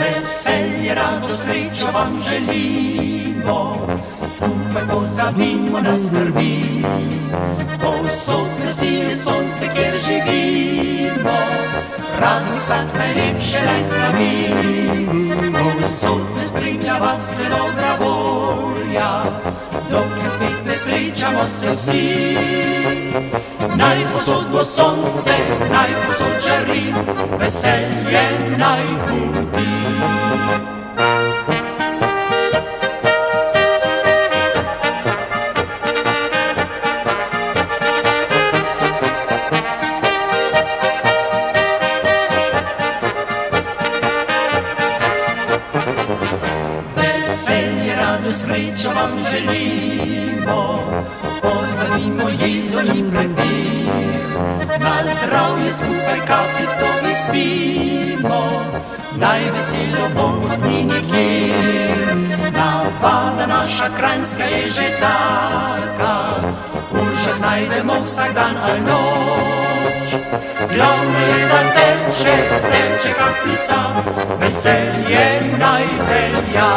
Weselje, rado, srečo vam želimo, skupaj pozabimo na skrbi. Povsod nasije sonce, kjer živimo, praznik vsak najlepše naj slavi. Povsod ne spremlja vas le dobra volja, dokler spet ne srečamo se vsi. Naj posod bo sonce, naj posod žari, veselje naj budi. Veselje, radost, srečo vam želimo, pozdravimo jezo in prepir. Na zdravje skupaj kapljico izpijmo, najveselo bo kot ni nikjer. Navada naša kranjska je že taka, v Uršah najdemo vsak dan ali noč. Glavno je, da teče, teče kapljica, veselje naj velja.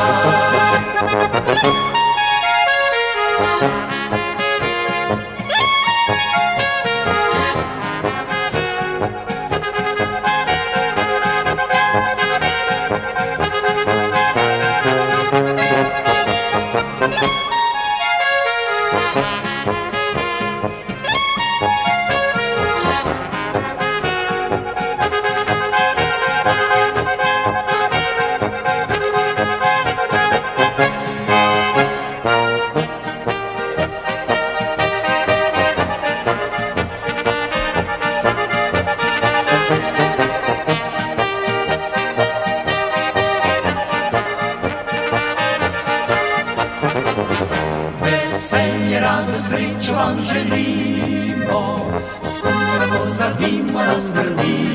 Veselje, radost, srečo vam želimo, skupaj pozabimo na skrbi.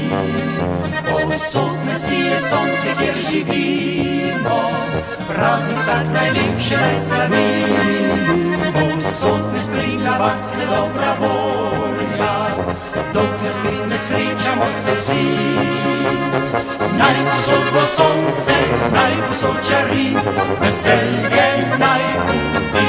Povsod nas sije sonce, kjer živimo, praznik vsak najlepše naj slavi. Povsod ne spremlja vas le dobra volja, dokler spet ne srečamo se vsi. Naj posod bo sonce, naj posod žari, veselje naj budi.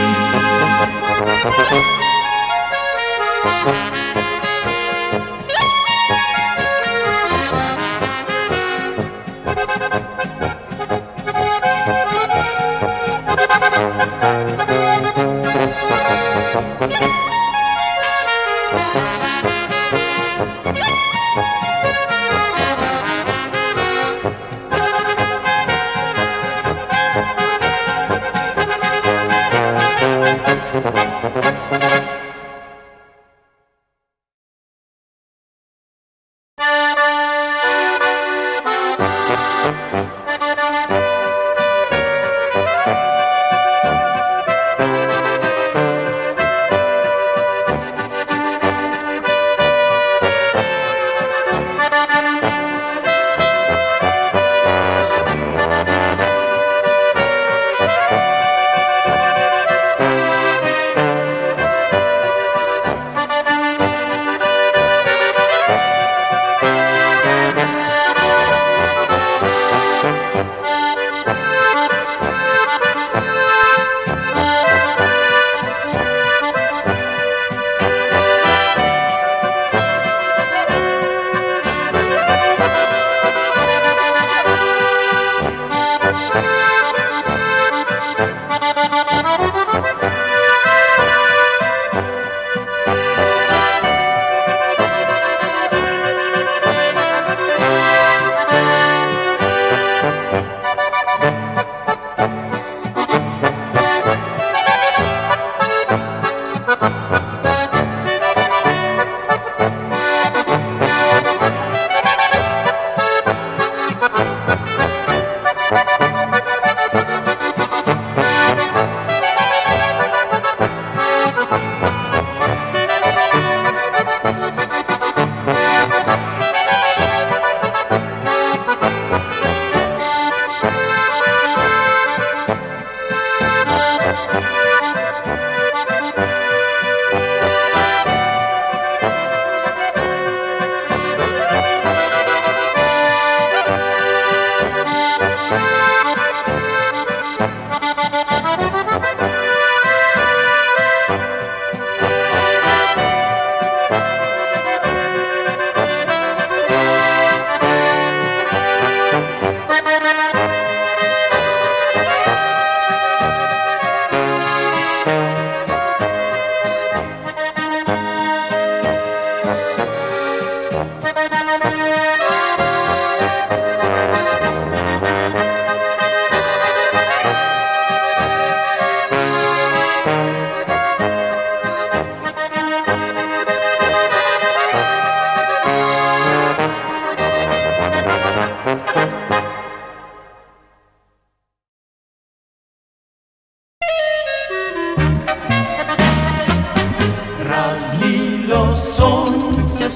Солнце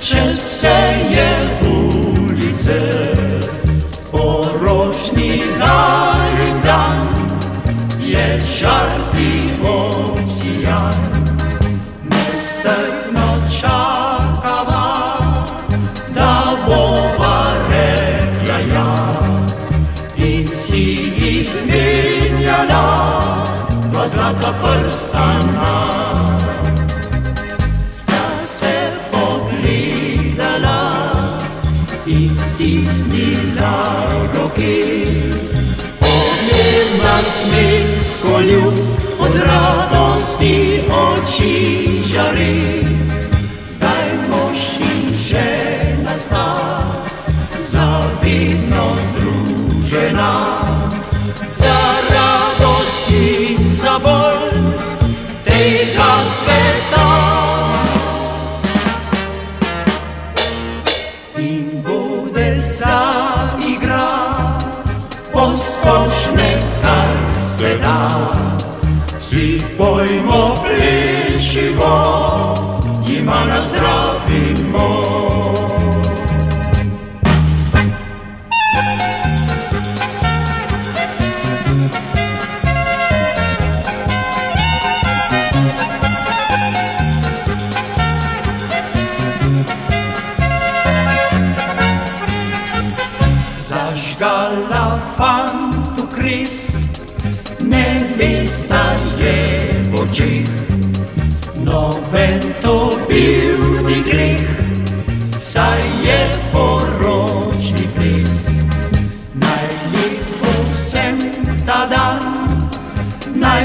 чесеje ulice, poročni dan je žarki obsijan. Nestrpno čakava, da bova rekla ja, in si izmenjala dva zlata prstana. In stisnila roke. Pogled nasmeh, ko ljub od radosti oči žari. Zdaj mož in žena sta za vedno združena. Za radost in za bolj tega sveta. Poskočne, kar se da, vsi pojmo, plešimo, jima nazdravimo. Zažgala fantu kris, nevesta je v očih. Noben to bil ni grih, saj je poročni pris. Naj jih bo vsem ta dan, naj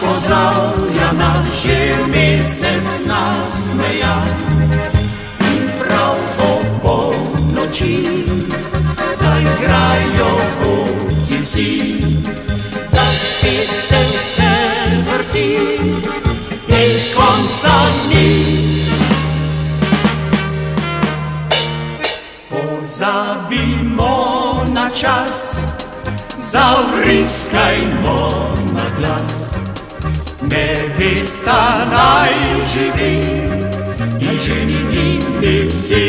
pozdravlja nas že mesec nasmejan. In prav ob polnoči zaigrajo kupci vsi, da spet se vse vrti, in konca ni. Zabimo na čas, zavriskajmo na glas. Nevesta naj živi in ženinini vsi.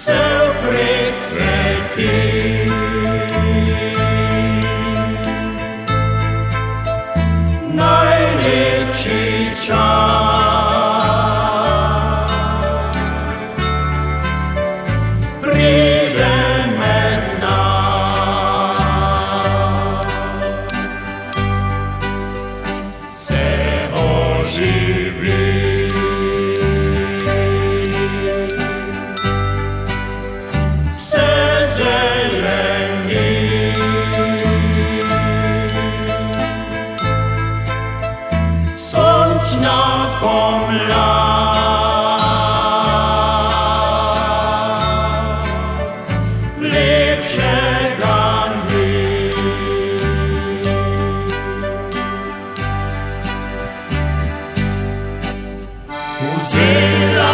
Se pred Najlepši čas pride med nas, se oživi, se zeleni. Sončna pomlad, lepšega ni. Vzela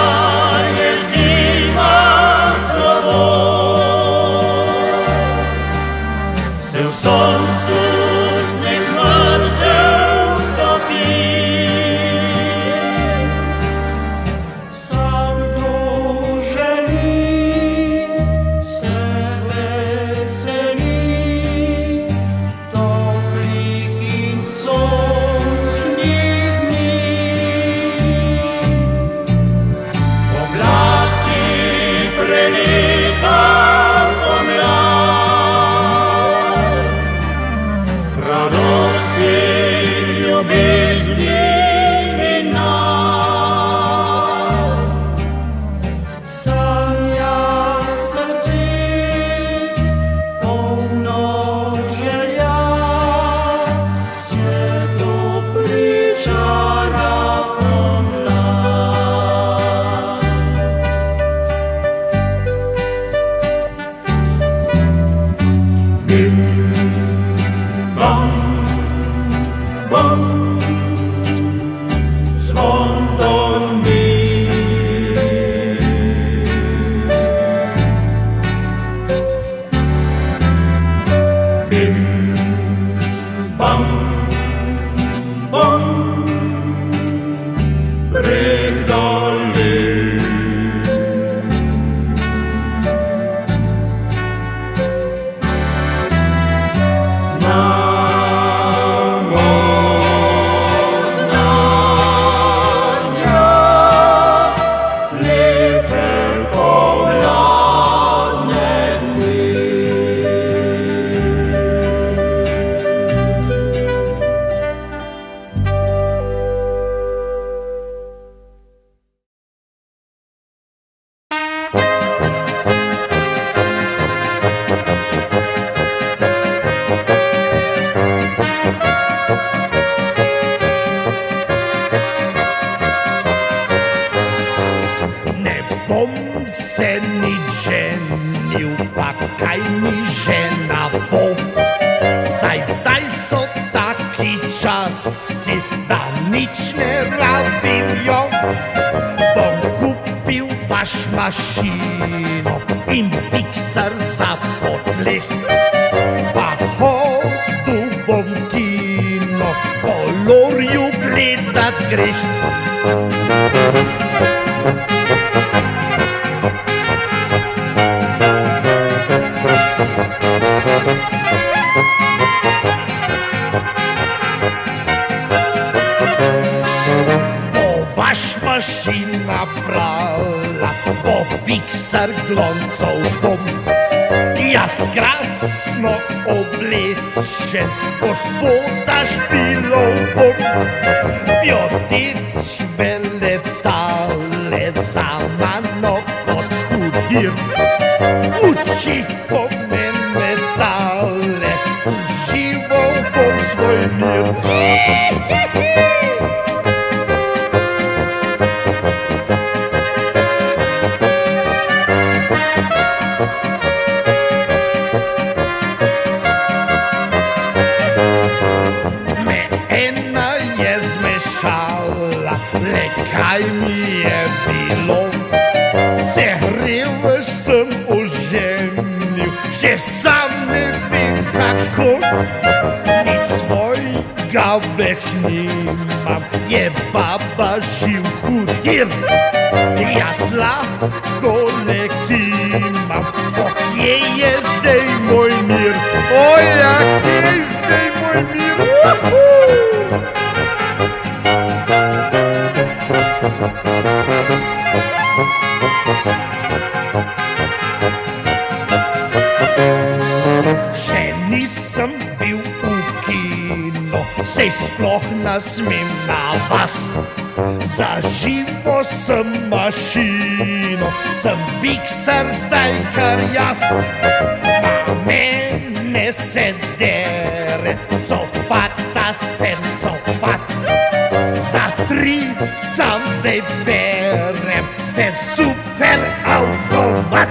je zima slovo, se v soncu sneg mrzel topi. Da nič ne rabim jo, bom kupil vaš mašino in fikser za po tleh. Pa hodil bom kino, kolorju gledat greh. Mašina brala bo piksar gloncov dom, jaz krasno oblečen gospoda špilov bom. Vjoteč veletale za mano kot hudir, uči bom menetale, užival bom svoj mir. Le kaj mi je bilo, se hrevež sem oženil, že sam ne vem kako. Nič svojega več nimam, je baba živ hudir. Jaz lahko le kimam, bo kje je zdaj. чистый мой мир, ой, а чистый мой мир. Še nisem bil v kino, sej sploh nasmem na vas. Zaživo sem mašino, sem piksar zdaj kar jaz. Na mene se dere, copata sem copat. Za tri sam zdaj berem, sem super avtomat.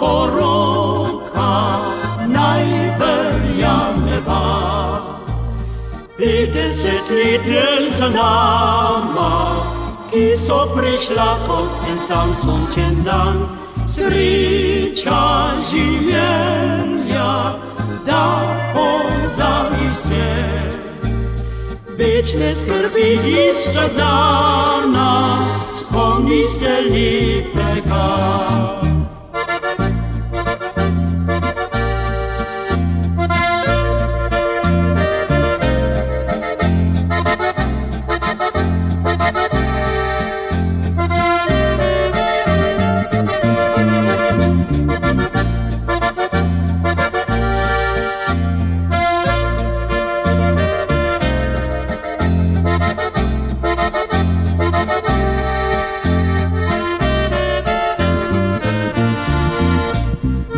poruca najwierniejsza. Pięćdziesiąt lat już za nami, kiso przyszła kot ten sam sącien dan. Sricza ziemia, da poznasz się. Wieczne skarby jeszcze dana, wspomnij się lipeka.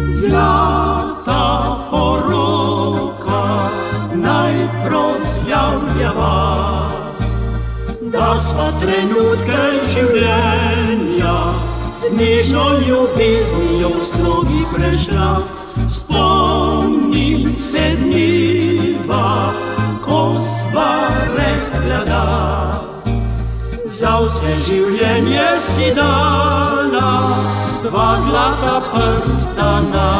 Zlata poruka najprosljavljava, da sva trenutke življenja z nežno ljubeznijo v slogi prešla. Spomnim se dneva, ko sva rekla da, za vse življenje si dala dva zlata prstana.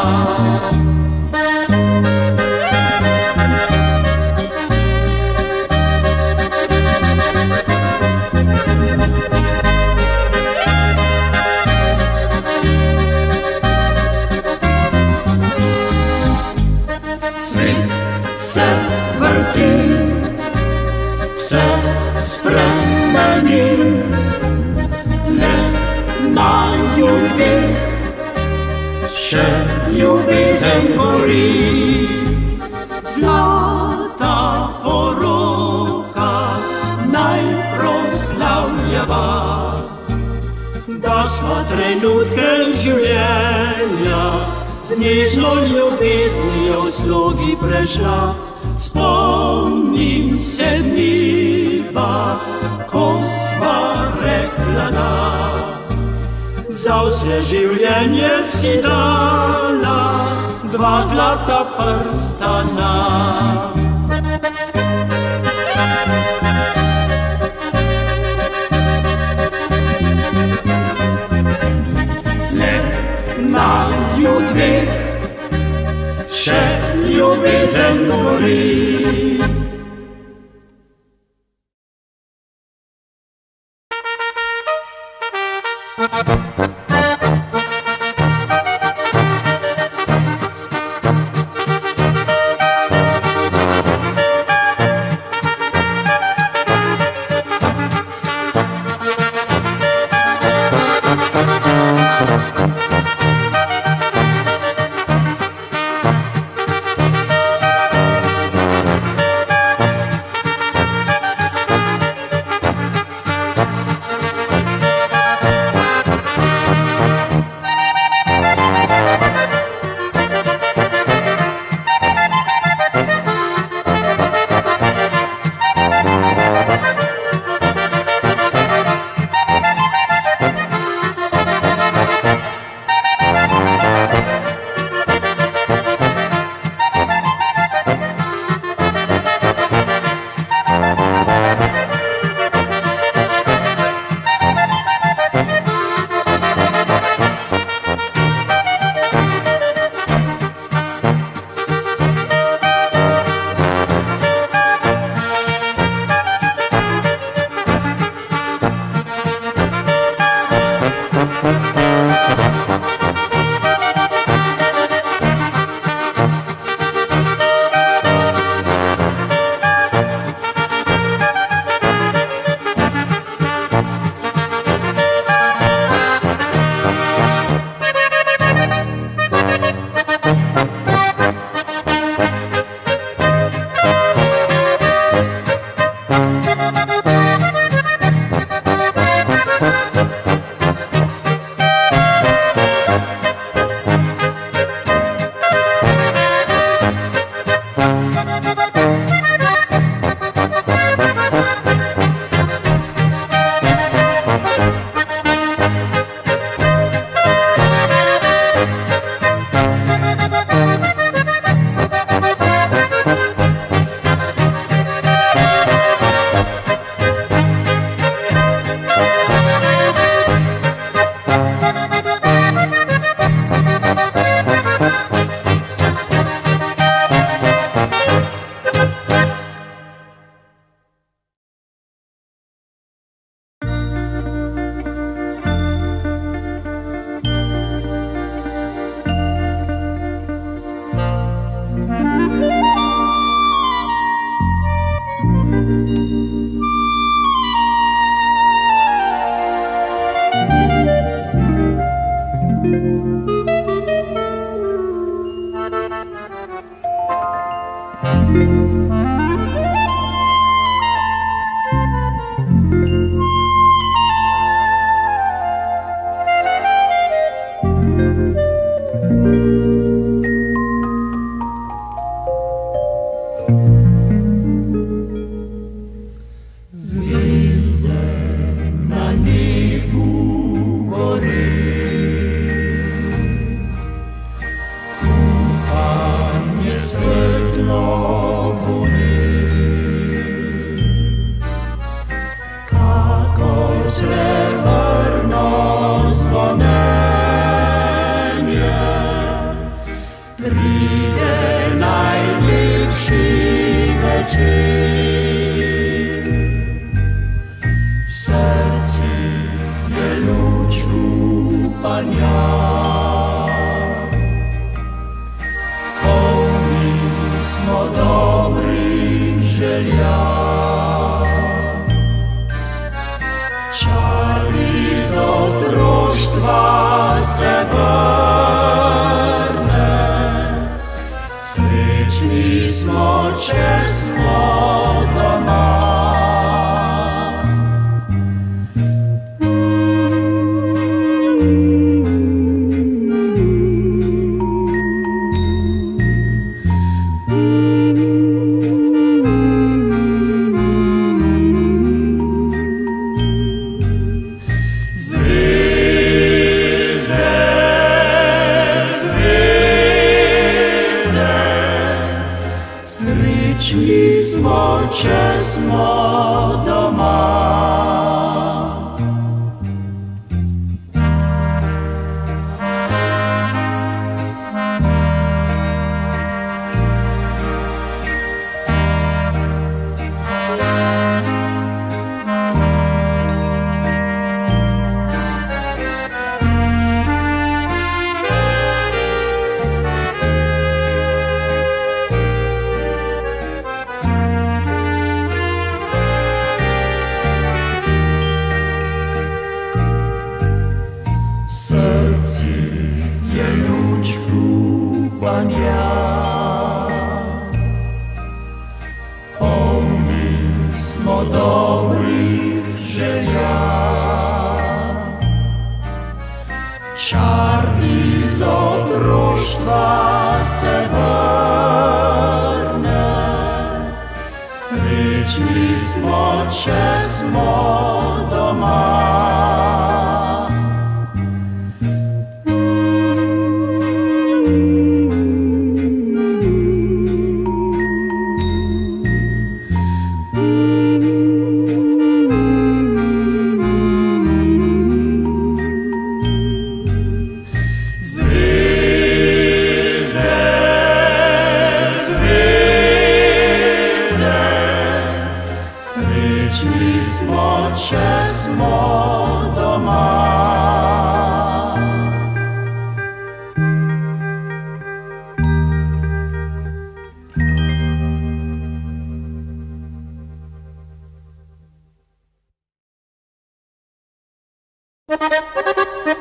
Svet se vrti, vse spremeni, le na ljudeh še ljubezen gori. Zlata poruka najproslavljava, da sva trenutke življenja z nežno ljubeznijo v slogi prešla. Spomnim se dneva, ko sva rekla da, za vse življenje si dala dva zlata prstana. Le na ju dveh še ljubezen gori. poznania. Polni smo dobrych želja, čar iz otroštva se vrne. Srečni smo, če smo doma. Srečni smo, če smo doma. Srcih je luč upanja, polni smo dobrih želja, čar iz otroštva se vrne. Srečni smo, če smo doma. Srečni smo, če smo doma.